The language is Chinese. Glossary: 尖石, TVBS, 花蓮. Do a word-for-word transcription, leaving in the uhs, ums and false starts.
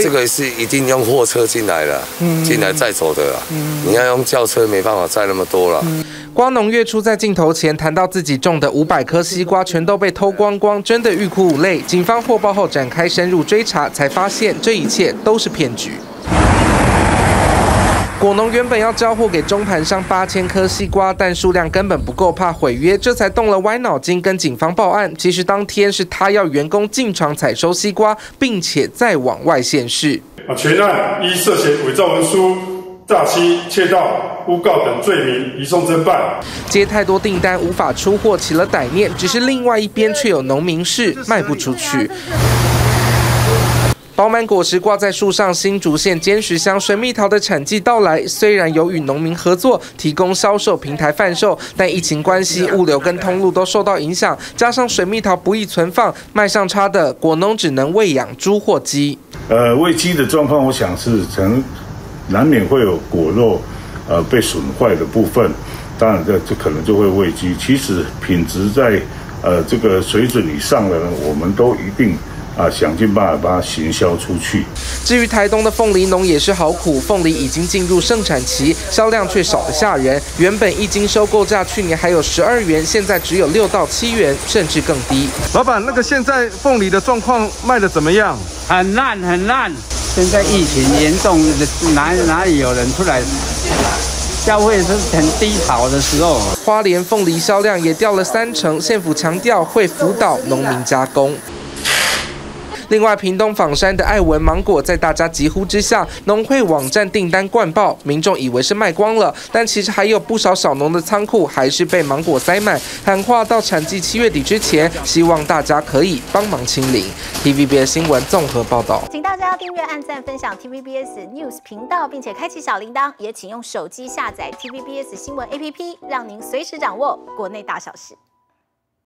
这个是一定用货车进来了，进来载走的啦。你要用轿车没办法载那么多了。光农月初在镜头前谈到自己种的五百颗西瓜全都被偷光光，真的欲哭无泪。警方获报后展开深入追查，才发现这一切都是骗局。 果农原本要交货给中盘商八千颗西瓜，但数量根本不够，怕毁约，这才动了歪脑筋跟警方报案。其实当天是他要员工进场采收西瓜，并且再往外县市。啊，全案依涉嫌伪造文书、诈欺、窃盗、 诬告等罪名移送侦办，接太多订单无法出货，起了歹念。只是另外一边却有农民市卖不出去。 饱满果实挂在树上，新竹县尖石乡水蜜桃的产季到来。虽然有与农民合作提供销售平台贩售，但疫情关系，物流跟通路都受到影响。加上水蜜桃不易存放，卖相差的果农只能喂养猪或鸡。呃，喂鸡的状况，我想是成难免会有果肉呃被损坏的部分，当然这这可能就会喂鸡。其实品质在呃这个水准以上的呢，我们都一定。 啊，想尽办法把它行销出去。至于台东的凤梨农也是好苦，凤梨已经进入盛产期，销量却少得吓人。原本一斤收购价去年还有十二元，现在只有六到七元，甚至更低。老板，那个现在凤梨的状况卖得怎么样？很烂，很烂。现在疫情严重，哪哪里有人出来？ 消费是很低潮的时候，花莲凤梨销量也掉了三成。县府强调会辅导农民加工。 另外，屏东枋山的爱文芒果在大家疾呼之下，农会网站订单灌爆，民众以为是卖光了，但其实还有不少小农的仓库还是被芒果塞满。喊话到产季七月底之前，希望大家可以帮忙清零。T V B S 新闻综合报道，请大家订阅、按赞、分享 T V B S News 频道，并且开启小铃铛，也请用手机下载 T V B S 新闻 A P P， 让您随时掌握国内大小事。